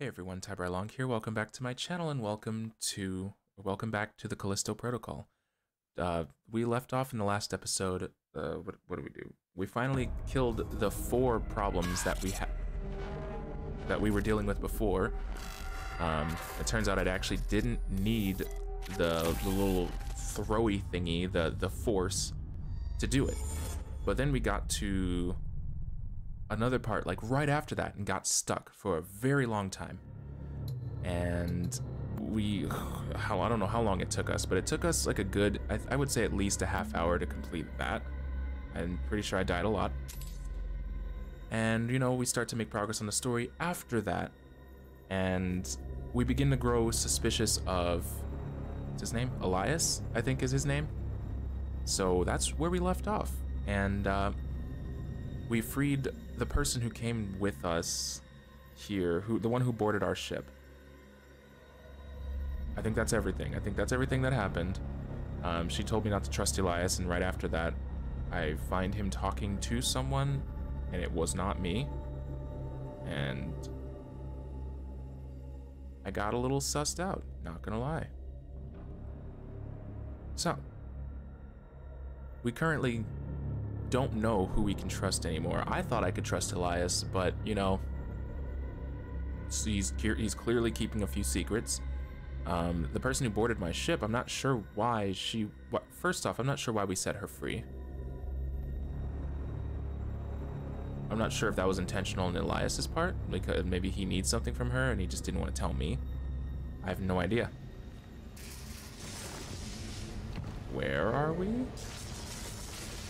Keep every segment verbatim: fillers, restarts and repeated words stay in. Hey everyone, Tybri Long here. Welcome back to my channel and welcome to welcome back to the Callisto Protocol. Uh, we left off in the last episode. Uh, what, what do we do? We finally killed the four problems that we had that we were dealing with before. Um, it turns out I actually didn't need the, the little throwy thingy, the the force, to do it. But then we got to another part like right after that and got stuck for a very long time, and we how I don't know how long it took us, but it took us like a good I, I would say at least a half hour to complete that. I'm pretty sure I died a lot, and you know, we start to make progress on the story after that, and we begin to grow suspicious of what's his name Elias, I think is his name. So that's where we left off, and uh, we freed the person who came with us here, who the one who boarded our ship. I think that's everything. I think that's everything that happened. Um, she told me not to trust Elias, and right after that, I find him talking to someone, and it was not me. And I got a little sussed out, not gonna lie. So, we currently don't know who we can trust anymore. I thought I could trust Elias, but you know, he's he's clearly keeping a few secrets. Um, the person who boarded my ship, I'm not sure why she. What, first off, I'm not sure why we set her free. I'm not sure if that was intentional on Elias's part, because maybe he needs something from her and he just didn't want to tell me. I have no idea. Where are we?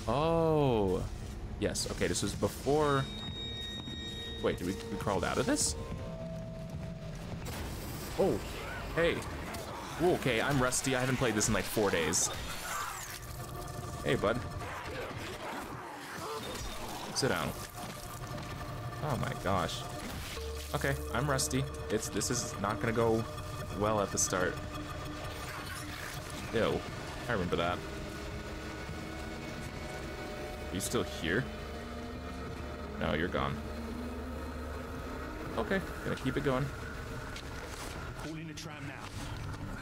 Oh, yes. Okay, this was before. Wait, did we, we crawled out of this? Oh, hey. Ooh, okay, I'm rusty. I haven't played this in like four days. Hey, bud. Sit down. Oh my gosh. Okay, I'm rusty. It's this is not gonna go well at the start. Ew, I remember that. Are you still here? No, you're gone. Okay, gonna keep it going. Call in the tram now.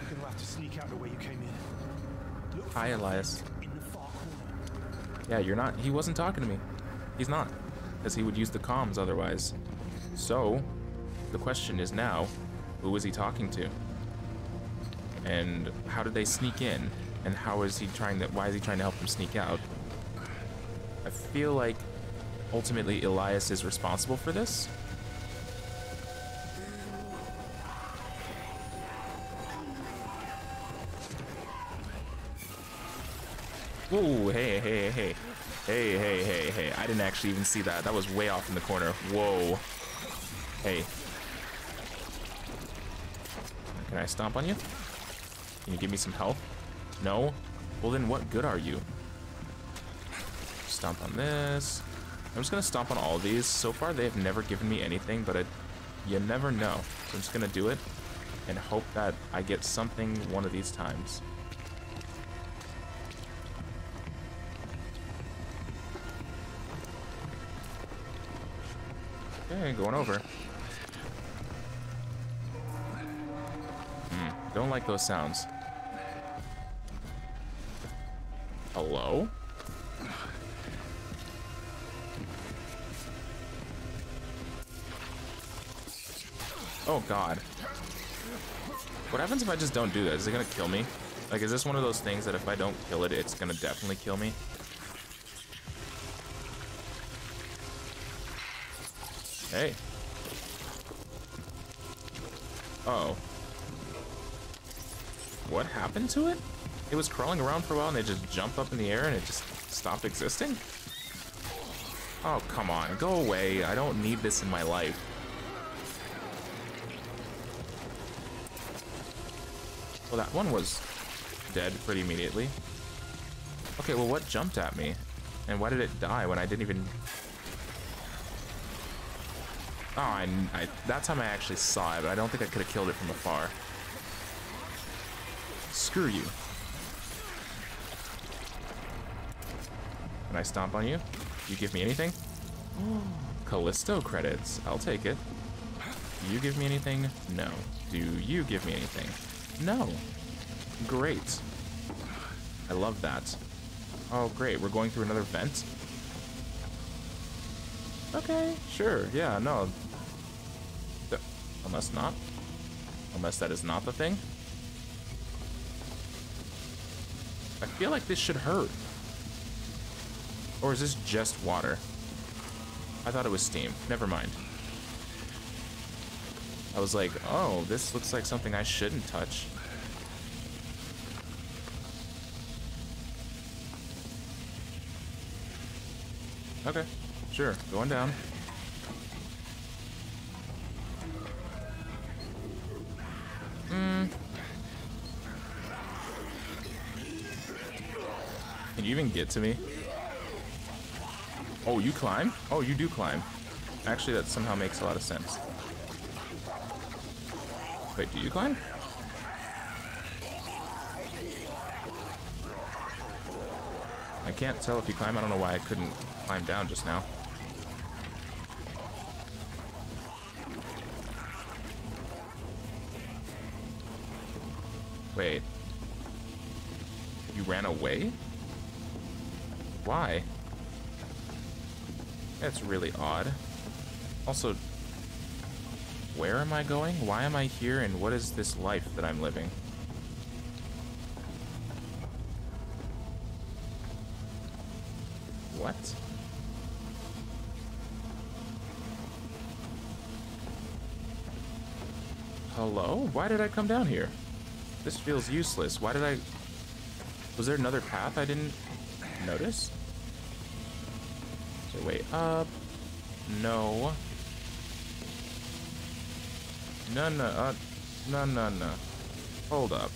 You're gonna have to sneak out the way you came in. Look. Hi, Elias. In the far corner. Yeah, you're not. He wasn't talking to me. He's not, because he would use the comms otherwise. So, the question is now, who is he talking to? And how did they sneak in? And how is he trying that? Why is he trying to help them sneak out? I feel like ultimately Elias is responsible for this. Whoa, hey, hey, hey. Hey, hey, hey, hey. I didn't actually even see that. That was way off in the corner. Whoa. Hey. Can I stomp on you? Can you give me some help? No? Well, then what good are you? Stomp on this. I'm just gonna stomp on all of these. So far they have never given me anything, but it, you never know. So I'm just gonna do it and hope that I get something one of these times. Okay, going over. Hmm, don't like those sounds. Hello? Oh god. What happens if I just don't do that? Is it gonna kill me? Like, is this one of those things that if I don't kill it, it's gonna definitely kill me? Hey. Uh oh. What happened to it? It was crawling around for a while and it just jumped up in the air and it just stopped existing? Oh, come on. Go away. I don't need this in my life. Well, that one was dead pretty immediately. Okay, well, what jumped at me? And why did it die when I didn't even... Oh, I, I, that time I actually saw it, but I don't think I could have killed it from afar. Screw you. Can I stomp on you? You give me anything? Callisto credits. I'll take it. Do you give me anything? No. Do you give me anything? No. Great. I love that. Oh, great. We're going through another vent? Okay, sure. Yeah, no. Th- unless not. Unless that is not the thing. I feel like this should hurt. Or is this just water? I thought it was steam. Never mind. I was like, oh, this looks like something I shouldn't touch. Okay, sure. Going down. Mm. Can you even get to me? Oh, you climb? Oh, you do climb. Actually, that somehow makes a lot of sense. Wait, do you climb? I can't tell if you climb. I don't know why I couldn't climb down just now. Wait. You ran away? Why? That's really odd. Also, where am I going? Why am I here? And what is this life that I'm living? What? Hello? Why did I come down here? This feels useless. Why did I... Was there another path I didn't notice? Way up. No. No, no, uh, no, no, no. Hold up.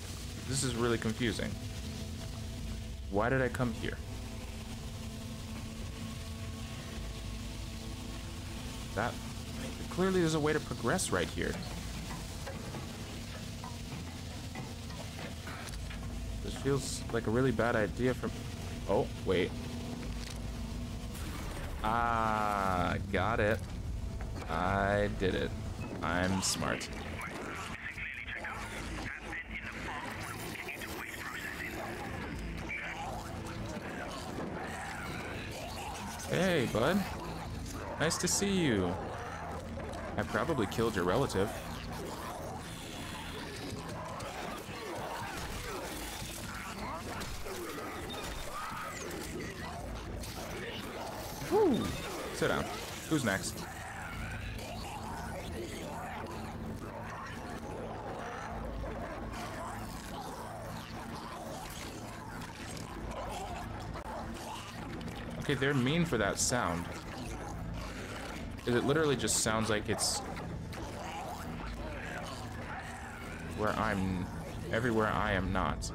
This is really confusing. Why did I come here? That... Clearly there's a way to progress right here. This feels like a really bad idea for... Oh, wait. Ah, got it. I did it. I'm smart. Hey, bud. Nice to see you. I probably killed your relative. Woo! Sit down. Who's next? Okay, they're mean for that sound. It literally just sounds like it's... Where I'm... Everywhere I am not.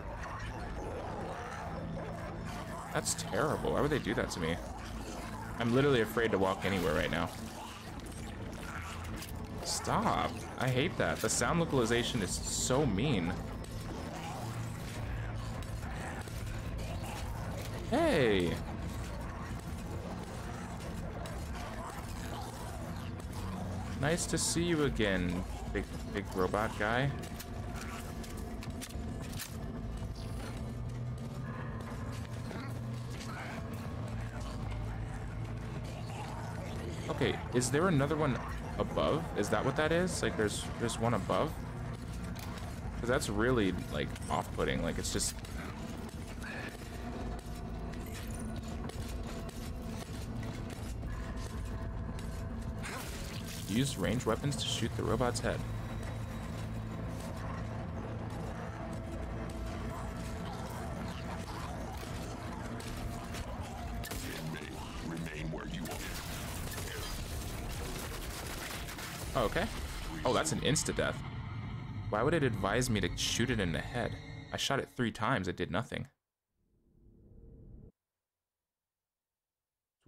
That's terrible. Why would they do that to me? I'm literally afraid to walk anywhere right now. Stop. I hate that. The sound localization is so mean. Hey! Nice to see you again, big, big robot guy. Okay, is there another one above? Is that what that is? Like, there's there's one above? Because that's really, like, off-putting. Like, it's just... Use ranged weapons to shoot the robot's head. Oh, okay. Oh, that's an insta-death. Why would it advise me to shoot it in the head? I shot it three times, it did nothing.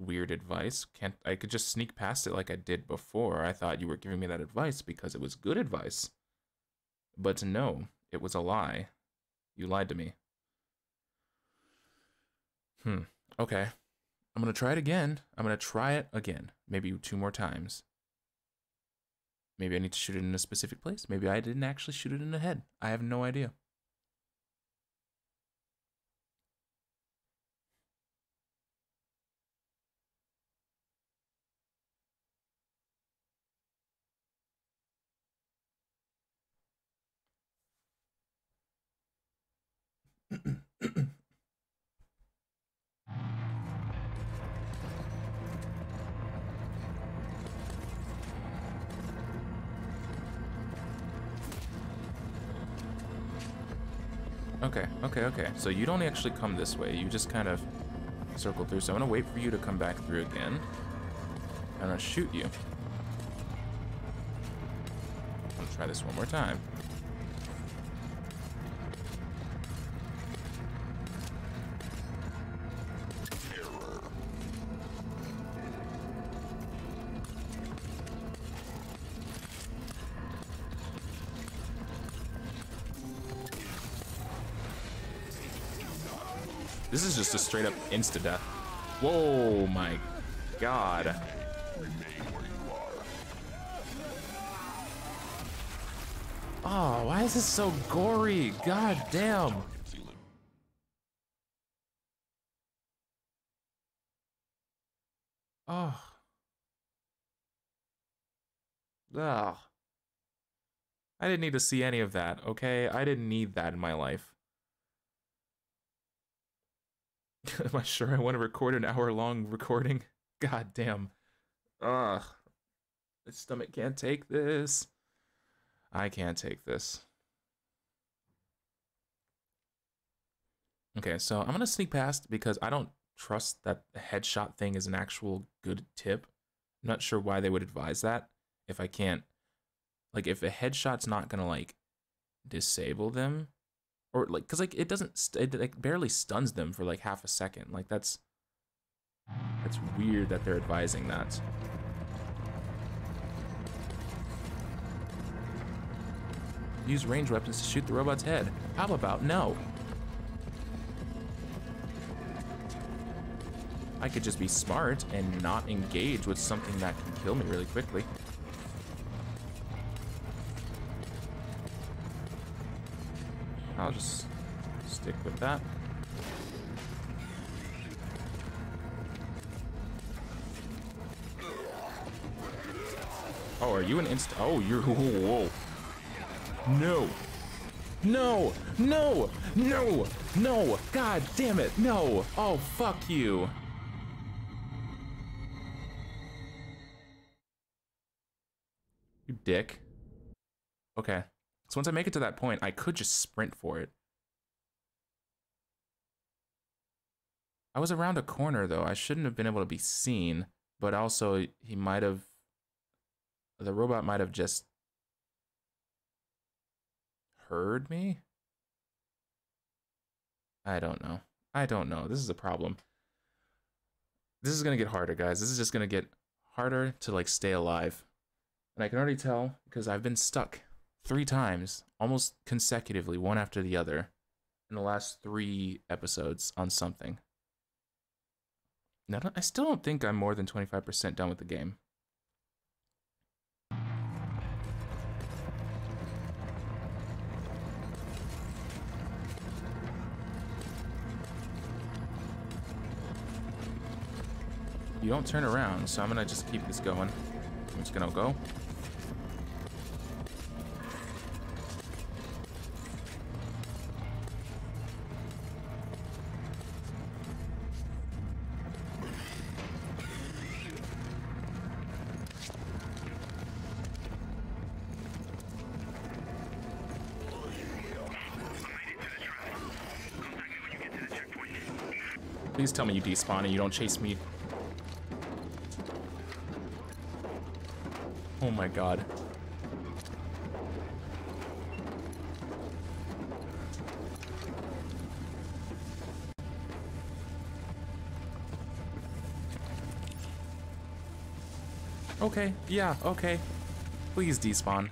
Weird advice. Can't I could just sneak past it like I did before. I thought you were giving me that advice because it was good advice. But no, it was a lie. You lied to me. Hmm, okay. I'm gonna try it again. I'm gonna try it again. Maybe two more times. Maybe I need to shoot it in a specific place. Maybe I didn't actually shoot it in the head. I have no idea. Okay, okay, okay. So you don't actually come this way. You just kind of circle through. So I'm gonna wait for you to come back through again. I'm gonna shoot you. I'm gonna try this one more time. This is just a straight up insta-death. Whoa, my God. Oh, why is this so gory? God damn. Oh. Ugh. I didn't need to see any of that, okay? I didn't need that in my life. Am I sure I want to record an hour-long recording? God damn. Ugh. My stomach can't take this. I can't take this. Okay, so I'm going to sneak past because I don't trust that the headshot thing is an actual good tip. I'm not sure why they would advise that if I can't... Like, if a headshot's not going to, like, disable them... Or like, cause like it doesn't, it like barely stuns them for like half a second. Like that's, that's weird that they're advising that. Use range weapons to shoot the robot's head. How about no? I could just be smart and not engage with something that can kill me really quickly. I'll just stick with that. Oh, are you an inst? Oh, you're. Whoa, whoa. No. No. No. No. No. God damn it. No. Oh, fuck you. You dick. Okay. So once I make it to that point, I could just sprint for it. I was around a corner, though. I shouldn't have been able to be seen, but also he might have... The robot might have just... heard me? I don't know. I don't know. This is a problem. This is going to get harder, guys. This is just going to get harder to, like, stay alive. And I can already tell, because I've been stuck three times, almost consecutively, one after the other, in the last three episodes on something. Now, I still don't think I'm more than twenty-five percent done with the game. You don't turn around, so I'm gonna just keep this going. I'm just gonna go. Please tell me you despawn and you don't chase me. Oh my God. Okay, yeah, okay. Please despawn. There's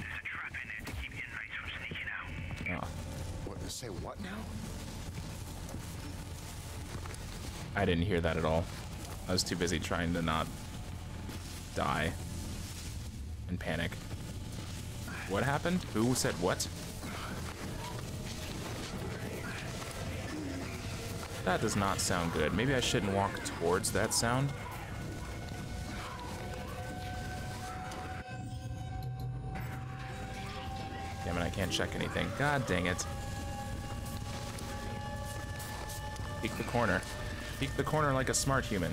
a trap in there to keep inmates from sneaking out. Oh. What, they say what now? I didn't hear that at all. I was too busy trying to not die. and panic. What happened? Who said what? That does not sound good. Maybe I shouldn't walk towards that sound. Damn it, I can't check anything. God dang it. Peek the corner. Peek the corner like a smart human.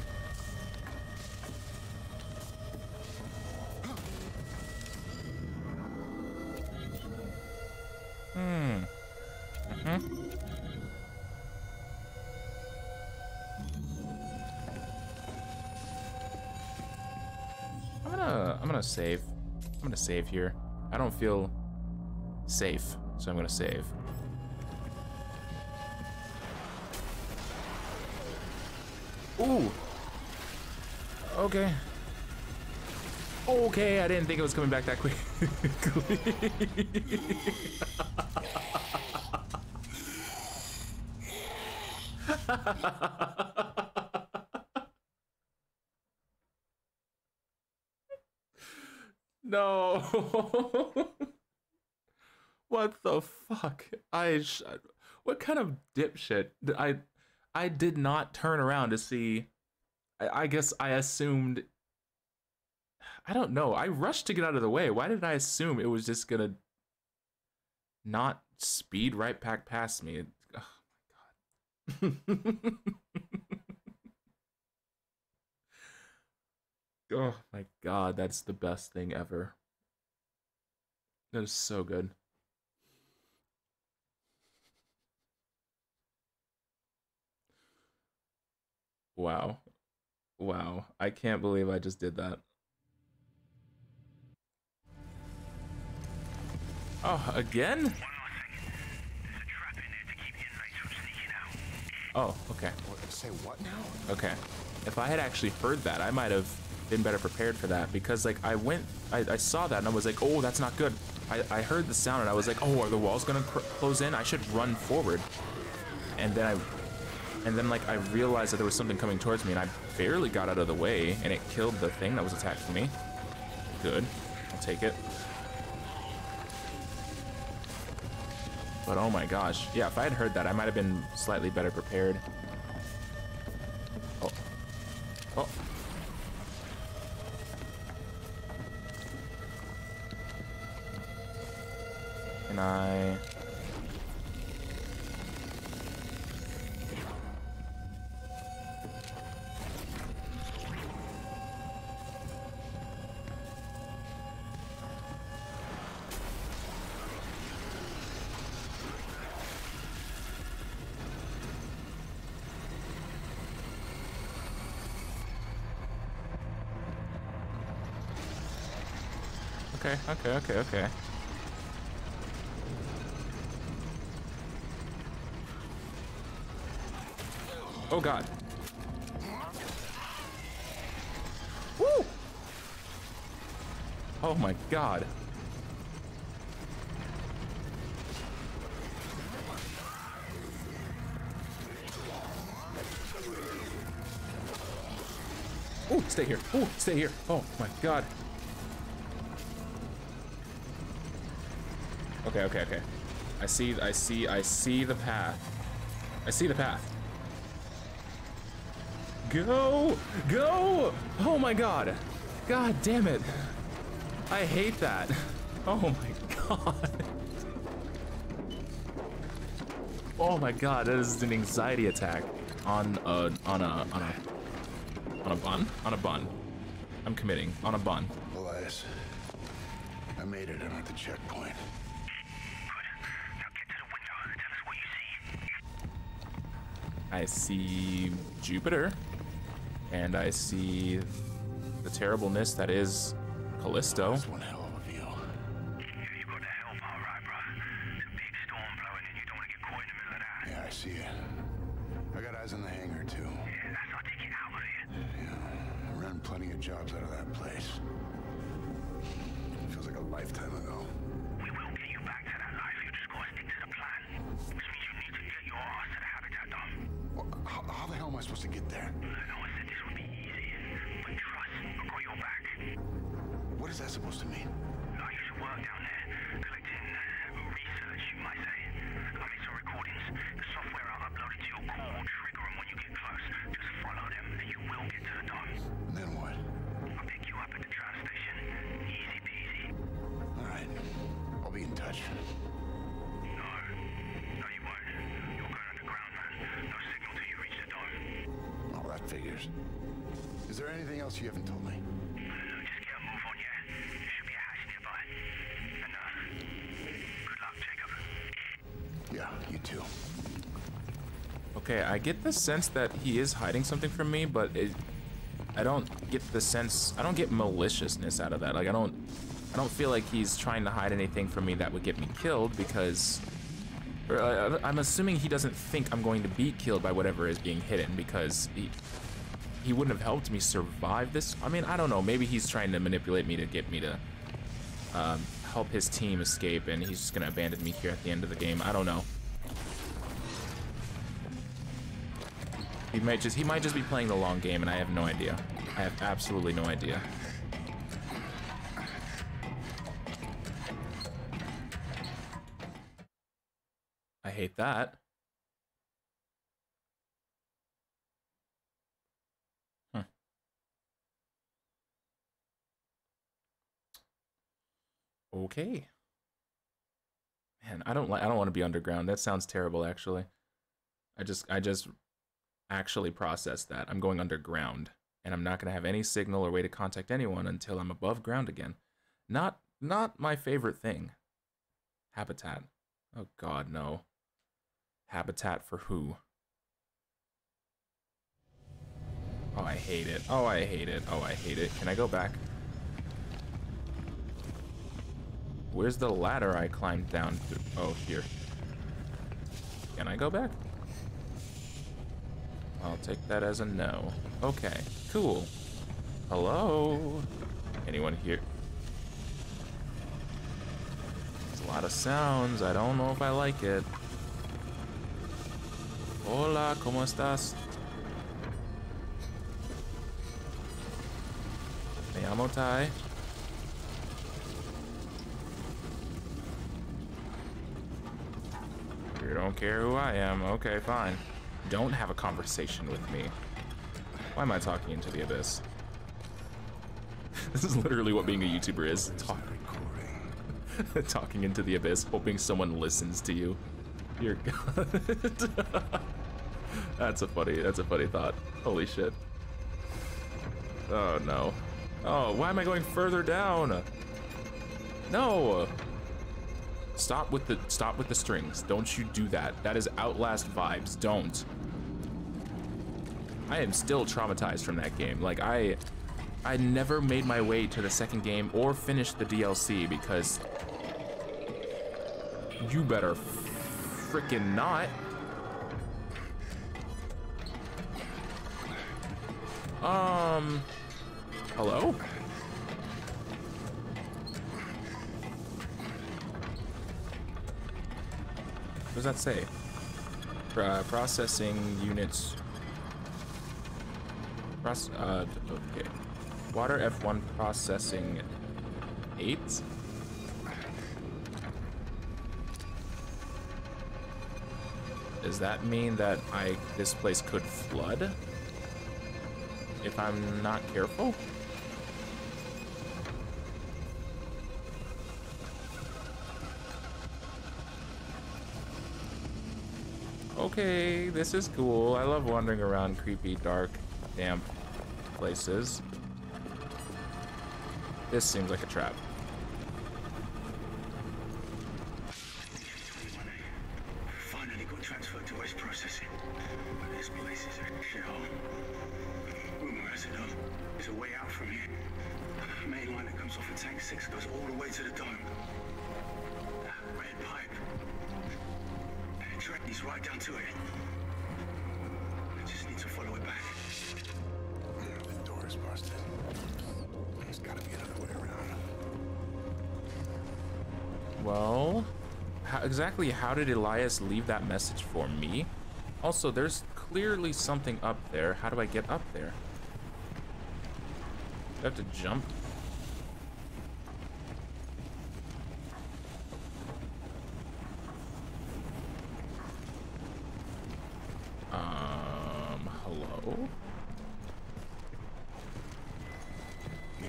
Hmm. Mm-hmm. I'm gonna, I'm gonna save. I'm gonna save here. I don't feel safe, so I'm gonna save. Ooh. Okay. Okay, I didn't think it was coming back that quick. No. What the fuck? I sh what kind of dipshit? I I did not turn around to see. I, I guess I assumed. I don't know. I rushed to get out of the way. Why did I assume it was just gonna not speed right back past me? Oh my god. Oh my god, that's the best thing ever. That is so good. Wow. Wow. I can't believe I just did that. Oh, again? One more second. There's a trap in there to keep inmates from sneaking out. Oh, okay. Say what now? Okay. If I had actually heard that, I might have been better prepared for that, because like I went, I, I saw that and I was like, oh, that's not good. I, I heard the sound and I was like, oh, are the walls gonna cr close in? I should run forward. And then I And then, like, I realized that there was something coming towards me, and I barely got out of the way, and it killed the thing that was attacking me. Good. I'll take it. But oh my gosh. Yeah, if I had heard that, I might have been slightly better prepared. Oh. Oh. Can I... Okay, okay, okay, okay. Oh god. Woo! Oh my god. Ooh, stay here. Ooh, stay here. Oh my god. Okay, okay, okay. I see, I see, I see the path. I see the path. Go! Go! Oh my god. God damn it. I hate that. Oh my god. Oh my god, that is an anxiety attack on a, on a, on a, on a bun? On a bun. I'm committing. On a bun. Elias, I made it in at the checkpoint. I see Jupiter, and I see the terribleness that is Callisto. That's one hell of a view. Yeah, you got the help, all right, bro. It's a big storm blowing, and you don't want to get caught in the middle of that. Yeah, I see it. I got eyes on the hangar too. Yeah, that's not taking out of it. Yeah, I ran plenty of jobs out of that place. It feels like a lifetime ago. We will get you back to that life. You just gotta stick to the plan, which means you need to get your ass to the habitat done. How, how the hell am I supposed to get there? I know I said this would be easy, but trust, I'll go your back. What is that supposed to mean? hours. Is there anything else you haven't told me? Just get a move on, yeah? There should be a house nearby. And, uh, good luck, Jacob. Yeah, you too. Okay, I get the sense that he is hiding something from me, but it, I don't get the sense, I don't get maliciousness out of that. Like, I don't, I don't feel like he's trying to hide anything from me that would get me killed, because or, uh, I'm assuming he doesn't think I'm going to be killed by whatever is being hidden, because he, he wouldn't have helped me survive this. I mean, I don't know, maybe he's trying to manipulate me to get me to um, help his team escape, and he's just gonna abandon me here at the end of the game. I don't know. He might just he might just be playing the long game, and I have no idea. I have absolutely no idea. I hate that. Huh. Okay. Man, I don't like I don't want to be underground. That sounds terrible, actually. I just I just actually process that. I'm going underground, and I'm not going to have any signal or way to contact anyone until I'm above ground again. Not not my favorite thing. Habitat. Oh god, no. Habitat for who? Oh, I hate it. Oh, I hate it. Oh, I hate it. Can I go back? Where's the ladder I climbed down through? Oh, here. Can I go back? I'll take that as a no. Okay, cool. Hello? Anyone here? There's a lot of sounds. I don't know if I like it. Hola, ¿cómo estás? Me llamo Ty. You don't care who I am. Okay, fine. Don't have a conversation with me. Why am I talking into the abyss? This is literally what being a YouTuber is. Talk recording. Talking into the abyss, hoping someone listens to you. You're god. That's a funny, that's a funny thought. Holy shit. Oh no. Oh, why am I going further down? No! Stop with the stop with the strings. Don't you do that. That is Outlast vibes. Don't. I am still traumatized from that game. Like I I never made my way to the second game or finished the D L C because you better frickin' not. Um hello? What does that say? Uh, processing units. Proce uh, okay. Water F one processing eight. Does that mean that I this place could flood if I'm not careful? Okay, this is cool. I love wandering around creepy, dark, damp places. This seems like a trap. Finally got transferred to waste processing. But this place is a shell. Rumor has it done. There's a way out from here. The main line that comes off of tank six goes all the way to the dome. Red pipe. He's right down to it. I just need to follow it back. The door is busted. There's gotta be another way around. Well, how, exactly how did Elias leave that message for me? Also, there's clearly something up there. How do I get up there? Do I have to jump?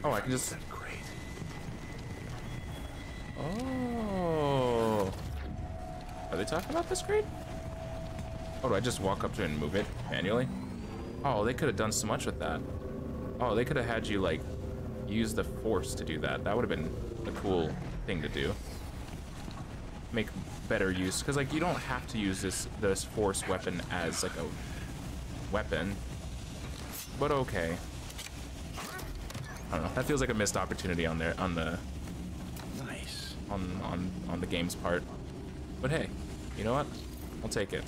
Oh, I can just. Great. Oh. Are they talking about this crate? Oh, do I just walk up to it and move it manually? Oh, they could have done so much with that. Oh, they could have had you, like, use the force to do that. That would have been a cool thing to do. Make better use, because, like, you don't have to use this, this force weapon as, like, a weapon. But okay. I don't know. That feels like a missed opportunity on their, on the... Nice. On, on, on the game's part. But hey, you know what? I'll take it.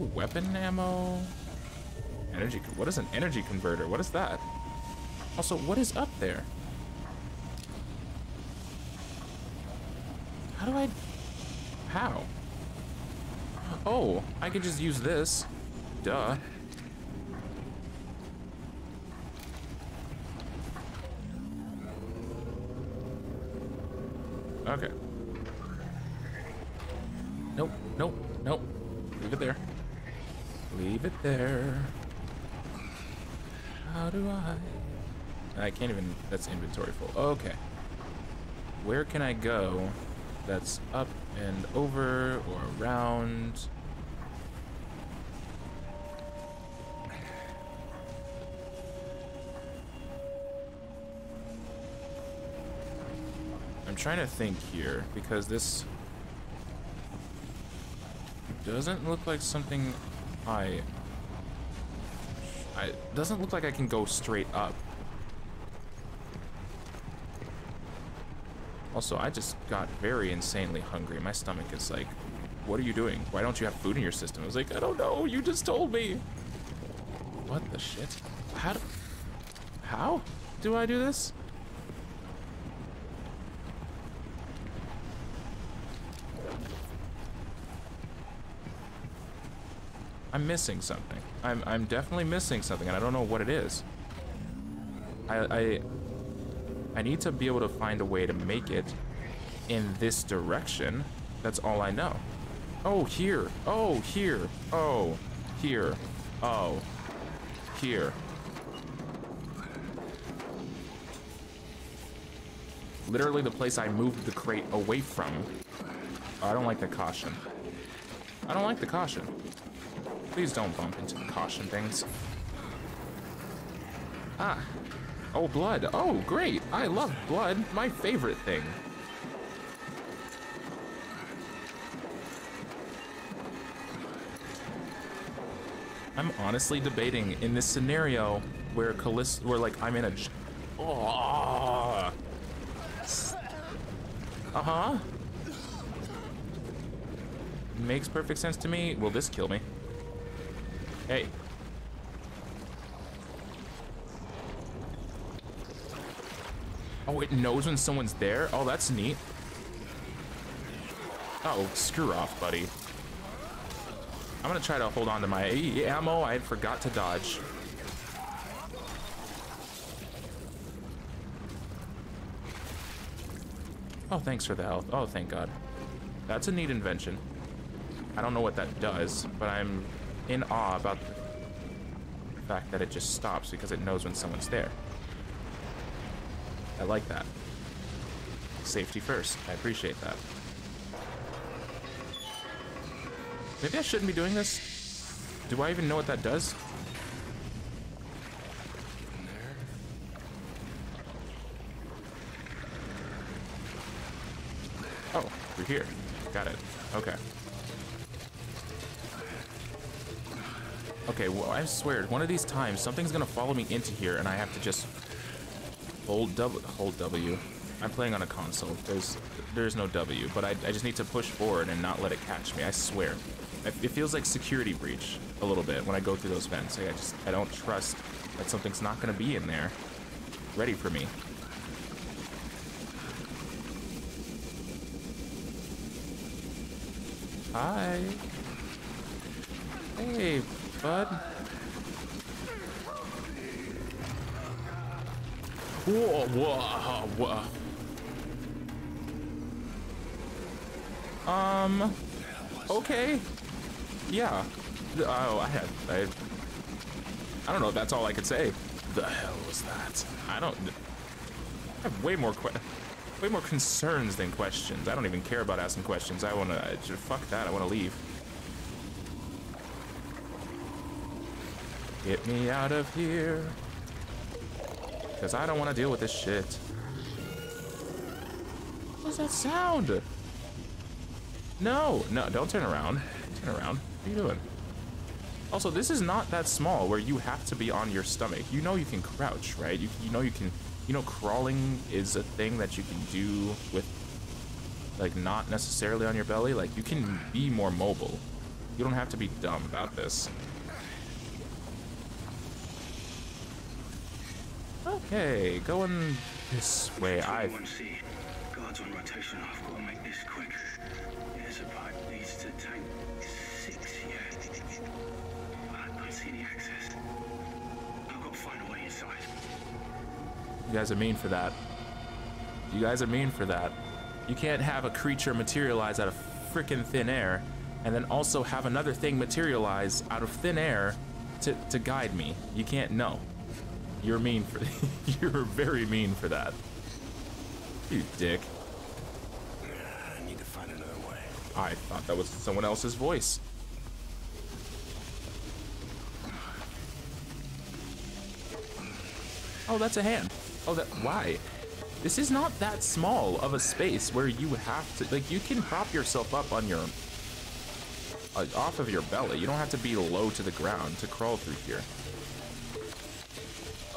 Ooh, weapon ammo. Energy, what is an energy converter? What is that? Also, what is up there? How do I, how? Oh, I could just use this, duh. Okay. Nope, nope, nope. Leave it there. Leave it there. How do I? I can't even, that's inventory full. Okay. Where can I go that's up and over or around? I'm trying to think here because this doesn't look like something I... I doesn't look like I can go straight up. Also, I just got very insanely hungry. My stomach is like, what are you doing? Why don't you have food in your system? I was like, I don't know. You just told me. What the shit? How do, how do I do this? I'm missing something. I'm, I'm definitely missing something, and I don't know what it is. I, I, I need to be able to find a way to make it in this direction. That's all I know. Oh, here. Oh, here. Oh, here. Oh, here. Literally the place I moved the crate away from. Oh, I don't like the caution. I don't like the caution. Please don't bump into the caution things. Ah. Oh, blood. Oh, great. I love blood. My favorite thing. I'm honestly debating in this scenario where Callisto, where like I'm in a... Oh. Uh-huh. Makes perfect sense to me. Will this kill me? Hey. Oh, it knows when someone's there? Oh, that's neat. Oh, screw off, buddy. I'm gonna try to hold on to my ammo. I forgot to dodge. Oh, thanks for the health. Oh, thank God. That's a neat invention. I don't know what that does, but I'm... in awe about the fact that it just stops because it knows when someone's there. I like that. Safety first. I appreciate that. Maybe I shouldn't be doing this. Do I even know what that does? Oh, we're here. Got it. Okay. Okay, well, I swear, one of these times, something's gonna follow me into here, and I have to just hold W. Hold W. I'm playing on a console. There's there's no W, but I, I just need to push forward and not let it catch me, I swear. I, it feels like security breach a little bit when I go through those vents. I just, I don't trust that something's not gonna be in there ready for me. Hi. Hey. Bud. Whoa, whoa, whoa. Um, okay. Yeah. Oh, I had, I, I don't know if that's all I could say. The hell was that? I don't, I have way more, que way more concerns than questions. I don't even care about asking questions. I want to, fuck that, I want to leave. Get me out of here. Because I don't want to deal with this shit. What's that sound? No, no, don't turn around. Turn around. What are you doing? Also, this is not that small where you have to be on your stomach. You know you can crouch, right? You, you know you can... You know, crawling is a thing that you can do with, like, not necessarily on your belly. Like, you can be more mobile. You don't have to be dumb about this. Okay, going this way. I... Guards on rotation. I've got to make this quick. There's a pipe leads to tank six here. I can't see any access. I've got to find a way inside. You guys are mean for that. You guys are mean for that. You can't have a creature materialize out of frickin' thin air and then also have another thing materialize out of thin air to, to guide me. You can't, no. You're mean for, you're very mean for that. You dick. I need to find another way. I thought that was someone else's voice. Oh, that's a hand. Oh, that, why? This is not that small of a space where you have to, like, you can prop yourself up on your, uh, off of your belly. You don't have to be low to the ground to crawl through here.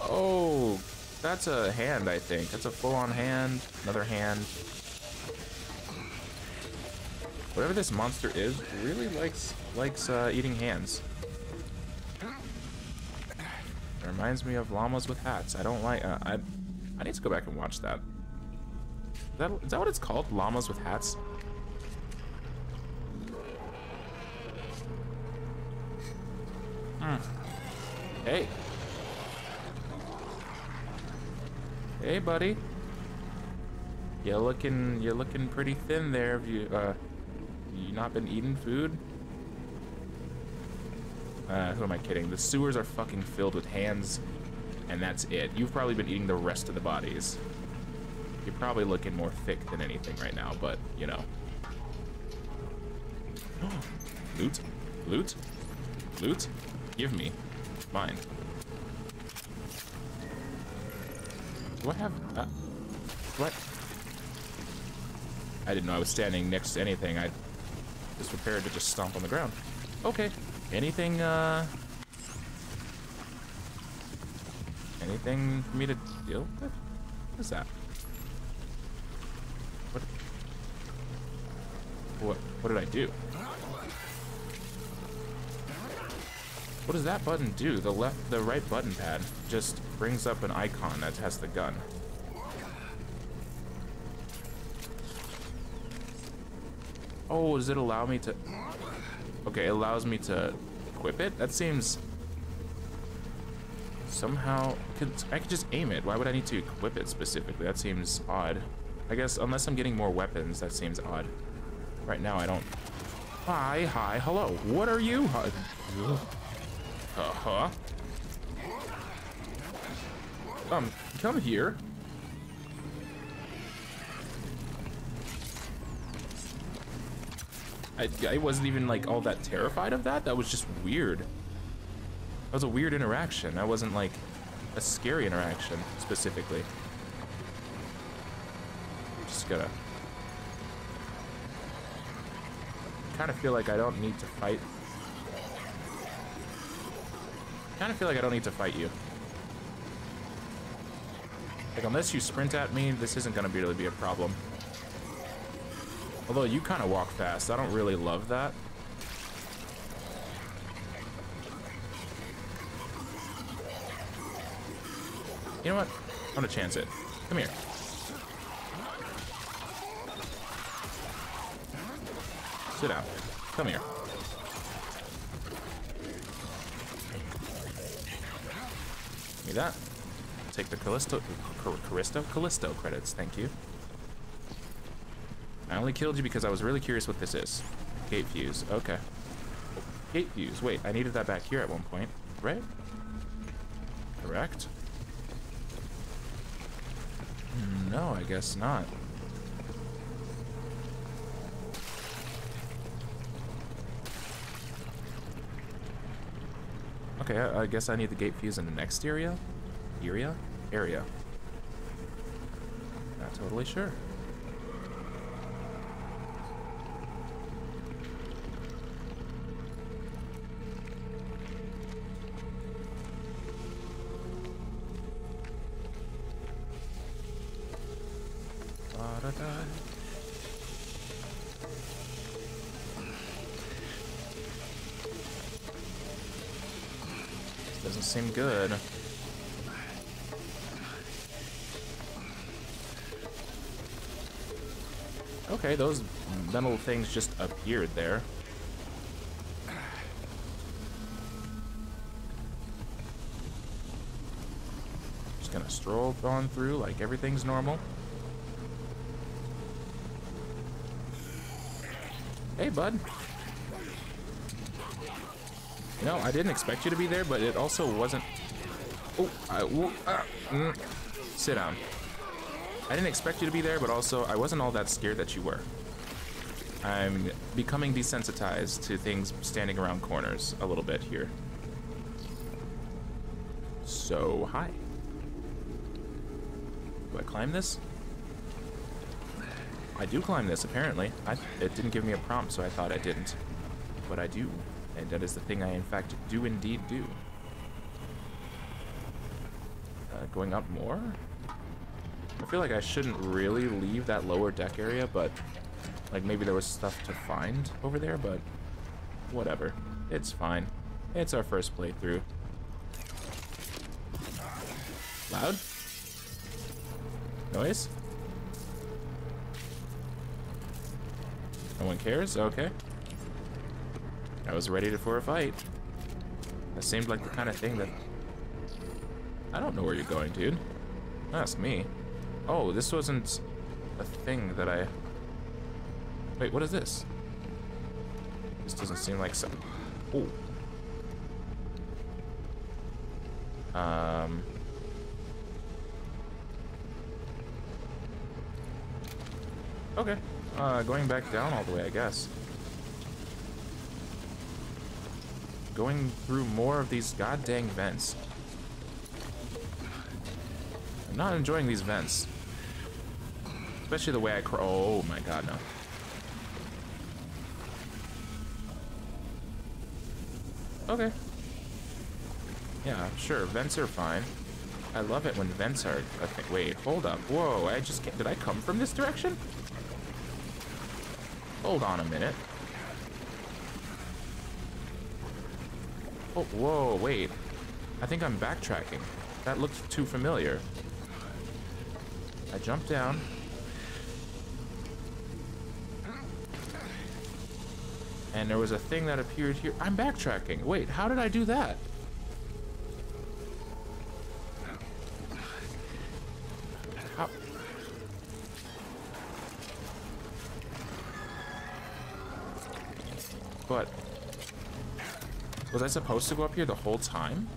Oh, that's a hand, I think. That's a full-on hand. Another hand. Whatever this monster is, really likes, likes uh, eating hands. It reminds me of llamas with hats. I don't like, uh, I... I need to go back and watch that. Is that, is that what it's called? Llamas with hats? Mm. Hey. Hey, buddy. You're looking, you're looking pretty thin there. Have you, uh, you not been eating food? Uh, who am I kidding? The sewers are fucking filled with hands. And that's it. You've probably been eating the rest of the bodies. You're probably looking more thick than anything right now, but, you know. Loot. Loot. Loot. Give me. Mine. Do I have... Uh, what? I didn't know I was standing next to anything. I was prepared to just stomp on the ground. Okay. Anything, uh... anything for me to deal with? What is that? What? What? What did I do? What does that button do? The left, the right button pad just brings up an icon that has the gun. Oh, does it allow me to? Okay, it allows me to equip it? That seems. Somehow, could, I could just aim it. Why would I need to equip it specifically? That seems odd. I guess, unless I'm getting more weapons, that seems odd. Right now, I don't... Hi, hi, hello. What are you? Uh-huh. Um, come here. I, I wasn't even, like, all that terrified of that. That was just weird. That was a weird interaction. That wasn't like a scary interaction specifically. Just gotta. Kind of feel like I don't need to fight. Kind of feel like I don't need to fight you. Like unless you sprint at me, this isn't gonna be really be a problem. Although you kind of walk fast, I don't really love that. You know what? I'm gonna chance it. Come here. Sit down. Come here. Give me that. Take the Callisto, Callisto, Callisto credits. Thank you. I only killed you because I was really curious what this is. Gate fuse. Okay. Gate fuse. Wait, I needed that back here at one point, right? Correct. No, I guess not. Okay, I, I guess I need the gate fuse in the next area? Area? Area. Not totally sure. Doesn't seem good. Okay, those metal things just appeared there. Just gonna stroll on through like everything's normal. Hey, bud. You know, I didn't expect you to be there, but it also wasn't... Oh, I... Well, uh, mm, sit down. I didn't expect you to be there, but also I wasn't all that scared that you were. I'm becoming desensitized to things standing around corners a little bit here. So, hi. Do I climb this? I do climb this, apparently. I, it didn't give me a prompt, so I thought I didn't. But I do. And that is the thing I, in fact, do indeed do. Uh, going up more? I feel like I shouldn't really leave that lower deck area, but... Like, maybe there was stuff to find over there, but... Whatever. It's fine. It's our first playthrough. Loud? Noise? No one cares? Okay. I was ready to, for a fight. That seemed like the kind of thing that... I don't know where you're going, dude. Ask me. Oh, this wasn't a thing that I... Wait, what is this? This doesn't seem like some... Oh. Um... Okay. Uh, going back down all the way, I guess. Going through more of these goddamn vents. I'm not enjoying these vents. Especially the way I crawl. Oh my god, no. Okay. Yeah, sure, vents are fine. I love it when vents are... Okay, wait, hold up. Whoa, I just... Did I come from this direction? Hold on a minute. Oh, whoa, wait. I think I'm backtracking. That looked too familiar. I jumped down. And there was a thing that appeared here. I'm backtracking. Wait, how did I do that? How? But... Was I supposed to go up here the whole time?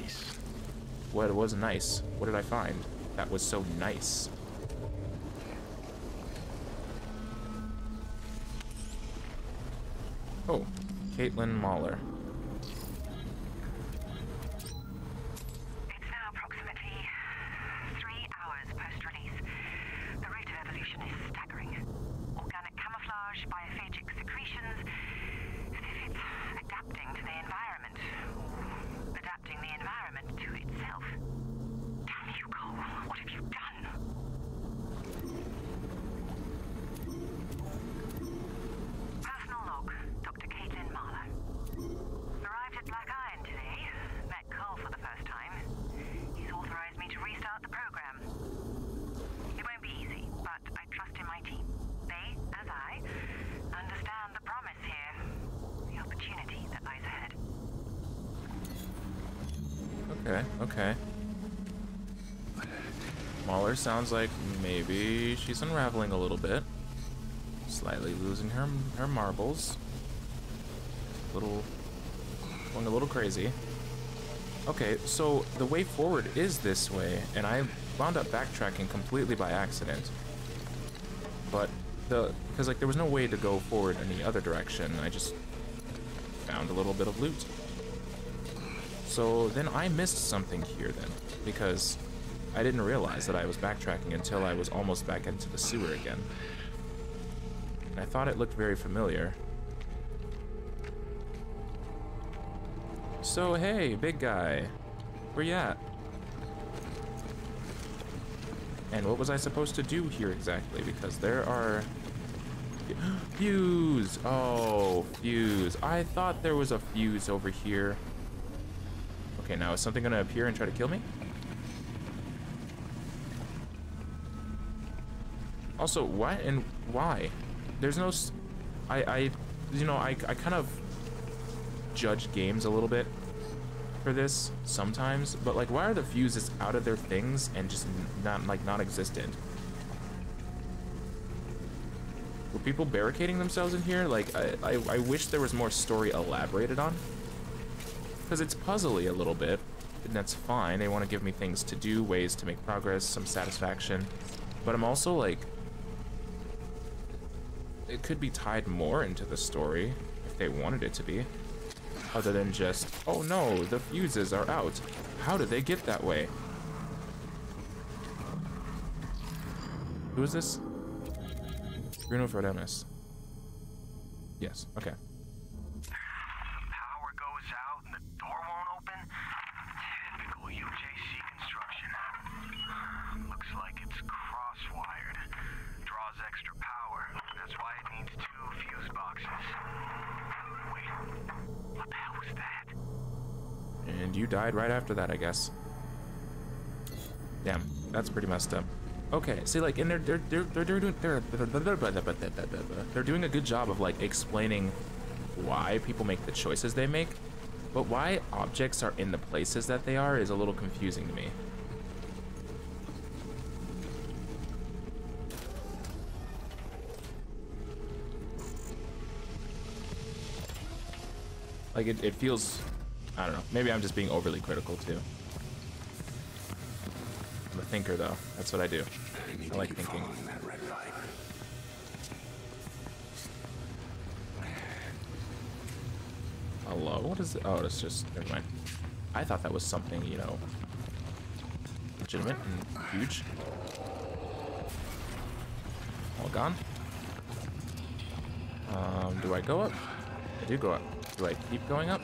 Nice. What was nice? What did I find? That was so nice. Oh, Caitlin Mahler. It's now approximately three hours post-release. The rate of evolution is staggering. Organic camouflage, biophagic secretions. Adapting to the environment. Adapting the environment to itself. Damn you, Cole. What have you done? Personal log, Doctor Caitlin Mahler. Arrived at Black Iron today. Met Cole for the first time. He's authorized me to restart the program. It won't be easy, but I trust in my team. They, as I, understand the promise here. Opportunity that lies ahead. Okay, okay. Mahler sounds like maybe she's unraveling a little bit. Slightly losing her her marbles. Little going a little crazy. Okay, so the way forward is this way, and I wound up backtracking completely by accident. But the because like there was no way to go forward any other direction. I just found a little bit of loot. So then I missed something here then, because I didn't realize that I was backtracking until I was almost back into the sewer again. And I thought it looked very familiar. So hey, big guy, where you at? And what was I supposed to do here exactly? Because there are... Fuse! Oh, fuse. I thought there was a fuse over here. Okay, now is something gonna appear and try to kill me? Also, what and why? There's no... S I, I, you know, I, I kind of judge games a little bit for this sometimes, but like, why are the fuses out of their things and just not, like, non-existent? Were people barricading themselves in here? Like, I, I, I wish there was more story elaborated on, because it's puzzly a little bit, and that's fine. They want to give me things to do, ways to make progress, some satisfaction, but I'm also like, it could be tied more into the story if they wanted it to be. Other than just, oh no, the fuses are out. How did they get that way? Who is this? Bruno Fredemus. Yes, okay. Power goes out and the door won't open? Typical U J C construction. Looks like it's cross-wired. Draws extra power. That's why it needs two fuse boxes. Wait. What the hell was that? And you died right after that, I guess. Damn, that's pretty messed up. Okay, see, like, and they're they're they're they're doing they're they're doing a good job of like explaining why people make the choices they make, but why objects are in the places that they are is a little confusing to me. Like, it, it feels, I don't know, maybe I'm just being overly critical, too. I'm a thinker, though. That's what I do. I, I like thinking. That red light. Hello? What is it? Oh, it's just, never mind. I thought that was something, you know, legitimate and huge. All gone. Um, do I go up? I do go up. Do I keep going up?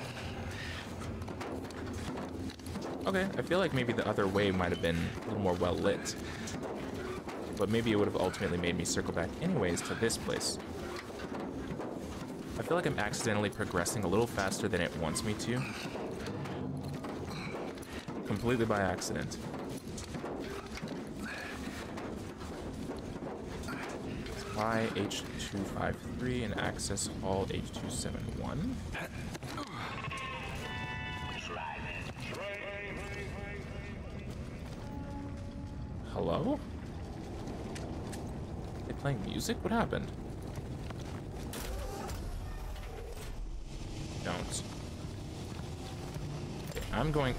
Okay, I feel like maybe the other way might have been a little more well lit. But maybe it would have ultimately made me circle back anyways to this place. I feel like I'm accidentally progressing a little faster than it wants me to. Completely by accident. Supply H two five three and access hall H two seven one. Hello? Are they playing music? What happened? Don't. Okay, I'm going...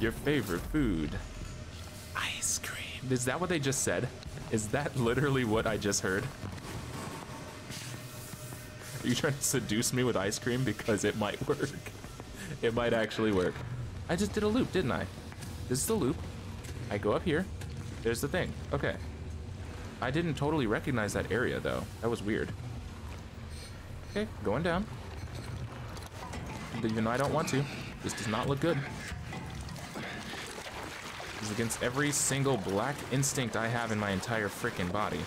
Your favorite food. Ice cream. Is that what they just said? Is that literally what I just heard? Are you trying to seduce me with ice cream? Because it might work. It might actually work. I just did a loop, didn't I? This is the loop. I go up here. There's the thing. Okay. I didn't totally recognize that area, though. That was weird. Okay, going down. Even though I don't want to. This does not look good. Is against every single black instinct I have in my entire frickin' body.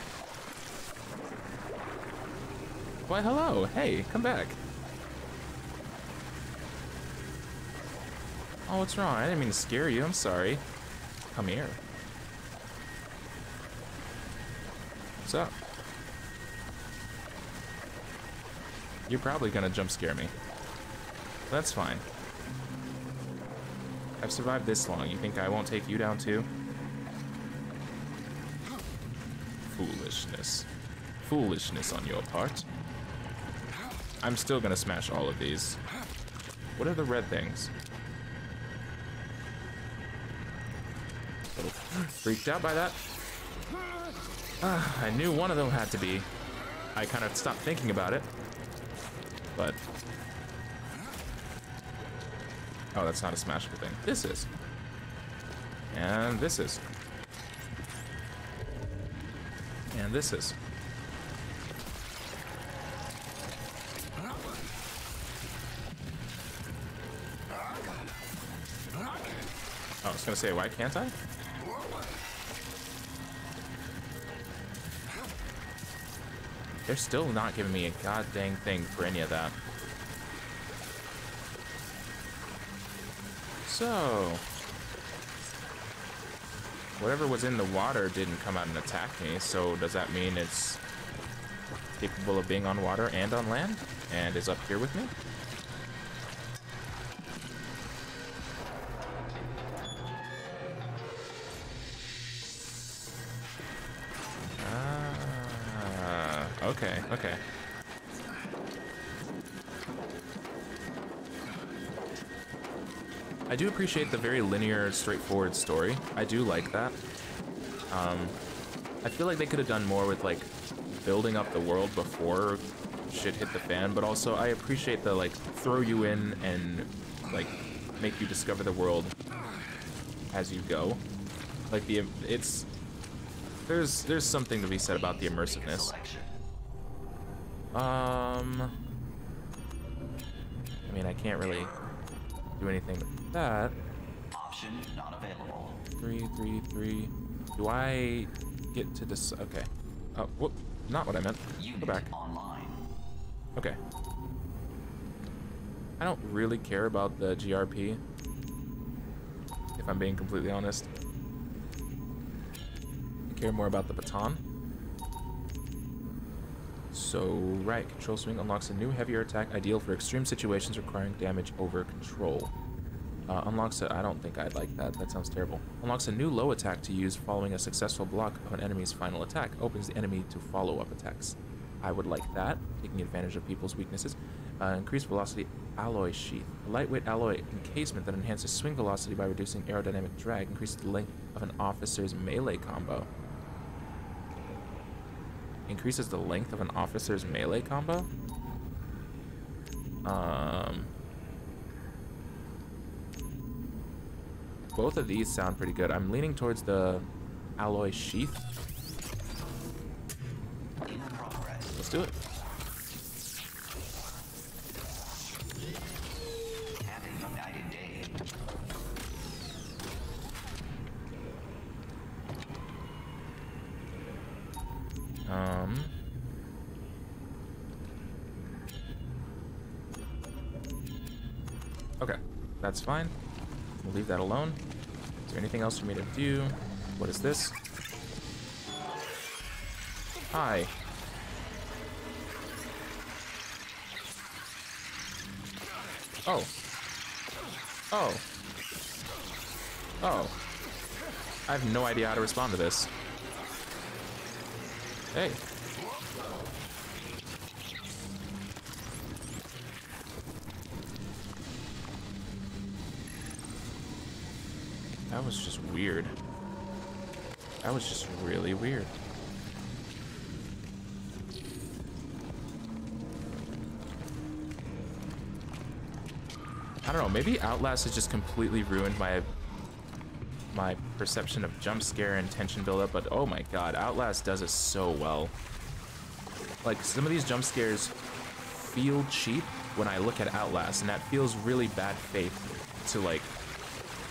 Why, hello! Hey, come back! Oh, what's wrong? I didn't mean to scare you, I'm sorry. Come here. What's up? You're probably gonna jump scare me. That's fine. I've survived this long. You think I won't take you down too? Foolishness. Foolishness on your part. I'm still gonna smash all of these. What are the red things? Freaked out by that. Ah, I knew one of them had to be. I kind of stopped thinking about it. But. Oh, that's not a smashable thing. This is. And this is. And this is. Oh, I was gonna say, why can't I? They're still not giving me a goddamn thing for any of that. So, whatever was in the water didn't come out and attack me, so does that mean it's capable of being on water and on land? And is up here with me? Ah, okay, okay. I do appreciate the very linear, straightforward story. I do like that. Um, I feel like they could have done more with, like, building up the world before shit hit the fan, but also I appreciate the, like, throw you in and, like, make you discover the world as you go. Like, the, it's, there's, there's something to be said about the immersiveness. Um, I mean, I can't really do anything with that. Option not available. Three, three, three. Do I get to this? Okay. Oh, whoop. Not what I meant. Unit Go back. Online. Okay. I don't really care about the G R P, if I'm being completely honest. I care more about the baton. So, right, control swing unlocks a new heavier attack, ideal for extreme situations requiring damage over control. Uh, unlocks a, I don't think I'd like that, that sounds terrible. Unlocks a new low attack to use following a successful block of an enemy's final attack. Opens the enemy to follow-up attacks. I would like that, taking advantage of people's weaknesses. Uh, increased velocity alloy sheath. A lightweight alloy encasement that enhances swing velocity by reducing aerodynamic drag. Increases the length of an officer's melee combo. Increases the length of an officer's melee combo? Um, both of these sound pretty good. I'm leaning towards the alloy sheath. Let's do it. Um. Okay, that's fine. We'll leave that alone. Is there anything else for me to do? What is this? Hi. Oh. Oh. Oh. I have no idea how to respond to this. Hey. That was just weird. That was just really weird. I don't know, maybe Outlast has just completely ruined my my perception of jump scare and tension buildup, but oh my god, Outlast does it so well. Like, some of these jump scares feel cheap when I look at Outlast, and that feels really bad faith to, like,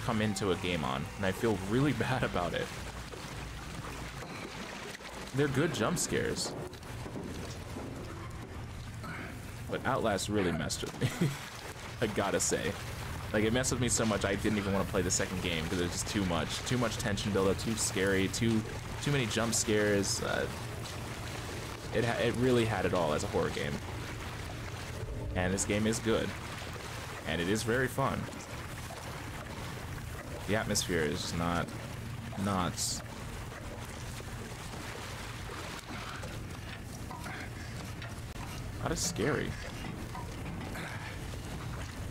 come into a game on, and I feel really bad about it. They're good jump scares. But Outlast really messed with me, I gotta say. Like, it messed with me so much I didn't even want to play the second game because it was just too much. Too much tension buildup, too scary, too too many jump scares. Uh, it, ha it really had it all as a horror game. And this game is good. And it is very fun. The atmosphere is not... not... not as scary.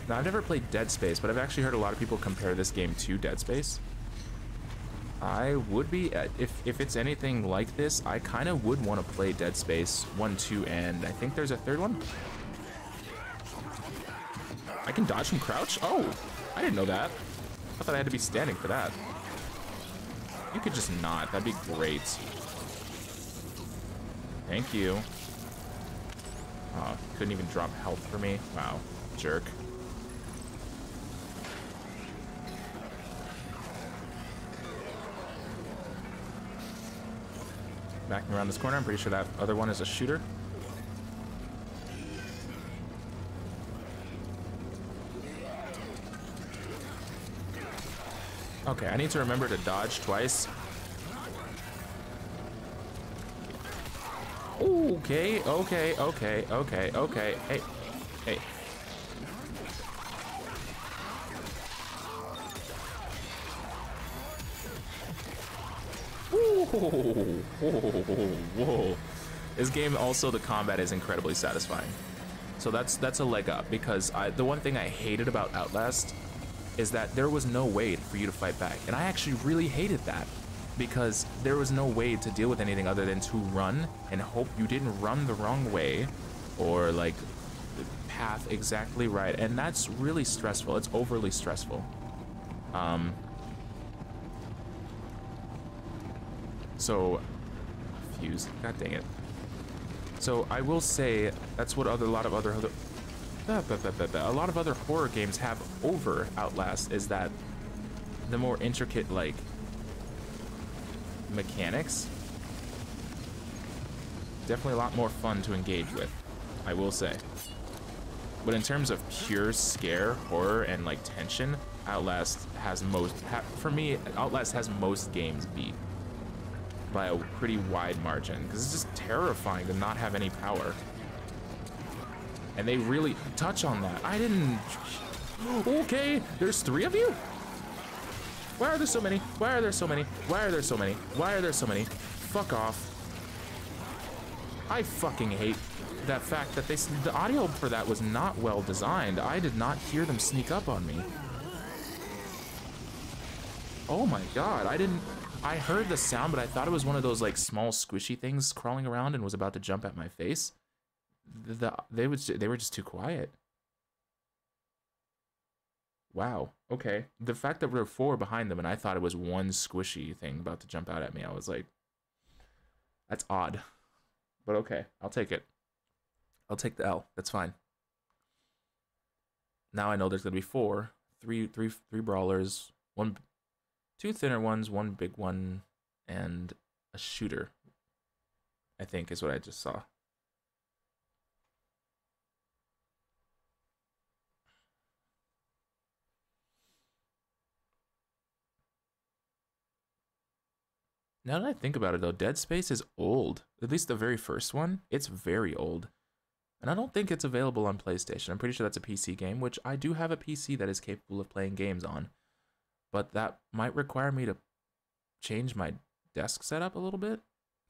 Now, I've never played Dead Space, but I've actually heard a lot of people compare this game to Dead Space. I would be, if, if it's anything like this, I kind of would want to play Dead Space one, two, and I think there's a third one. I can dodge and crouch? Oh, I didn't know that. I thought I had to be standing for that. You could just not. That'd be great. Thank you. Oh, couldn't even drop health for me. Wow, jerk. Backing around this corner, I'm pretty sure that other one is a shooter. Okay, I need to remember to dodge twice. Okay, okay, okay, okay, okay. Hey, hey. Whoa, whoa, whoa. This game also, the combat is incredibly satisfying. So that's that's a leg up, because I, the one thing I hated about Outlast is that there was no way for you to fight back. And I actually really hated that, because there was no way to deal with anything other than to run and hope you didn't run the wrong way or like the path exactly right. And that's really stressful. It's overly stressful. Um, So, fused. God dang it. So I will say that's what other, a lot of other, other a lot of other horror games have over Outlast, is that the more intricate like mechanics, definitely a lot more fun to engage with, I will say. But in terms of pure scare, horror, and like tension, Outlast has most. Ha for me, Outlast has most games beat. By a pretty wide margin, because it's just terrifying to not have any power. And they really touch on that. I didn't... Okay, there's three of you? Why are there so many? Why are there so many? Why are there so many? Why are there so many? Fuck off. I fucking hate that fact that they... The audio for that was not well designed. I did not hear them sneak up on me. Oh my god, I didn't... I heard the sound, but I thought it was one of those like small squishy things crawling around and was about to jump at my face. The, the they was they were just too quiet. Wow. Okay. The fact that there were four behind them and I thought it was one squishy thing about to jump out at me, I was like, that's odd. But okay, I'll take it. I'll take the L. That's fine. Now I know there's gonna be four, three, three, three brawlers, one. Two thinner ones, one big one, and a shooter, I think is what I just saw. Now that I think about it though, Dead Space is old. At least the very first one, it's very old. And I don't think it's available on PlayStation. I'm pretty sure that's a P C game, which I do have a P C that is capable of playing games on. But that might require me to change my desk setup a little bit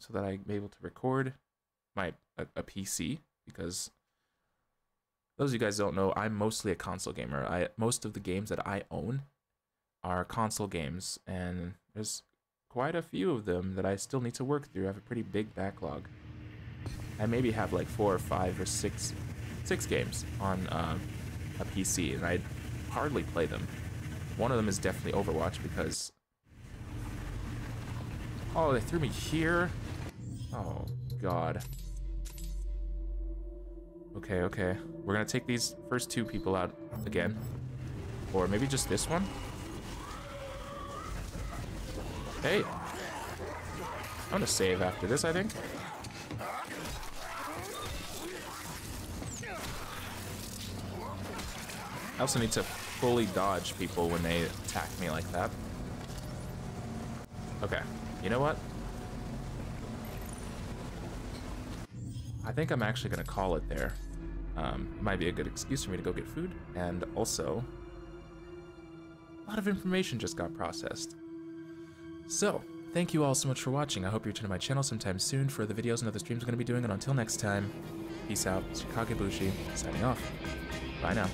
so that I'm able to record my a, a P C, because those of you guys don't know, I'm mostly a console gamer. I most of the games that I own are console games, and there's quite a few of them that I still need to work through. I have a pretty big backlog. I maybe have like four or five or six six games on uh, a P C, and I hardly play them. One of them is definitely Overwatch, because... Oh, they threw me here. Oh, God. Okay, okay. We're gonna take these first two people out again. Or maybe just this one? Hey! I'm gonna save after this, I think. I also need to... fully dodge people when they attack me like that. Okay, you know what? I think I'm actually gonna call it there. Um, might be a good excuse for me to go get food, and also, a lot of information just got processed. So, thank you all so much for watching. I hope you return to my channel sometime soon for the videos and other streams I'm gonna be doing, and until next time, peace out. It's Kakabushi, signing off. Bye now.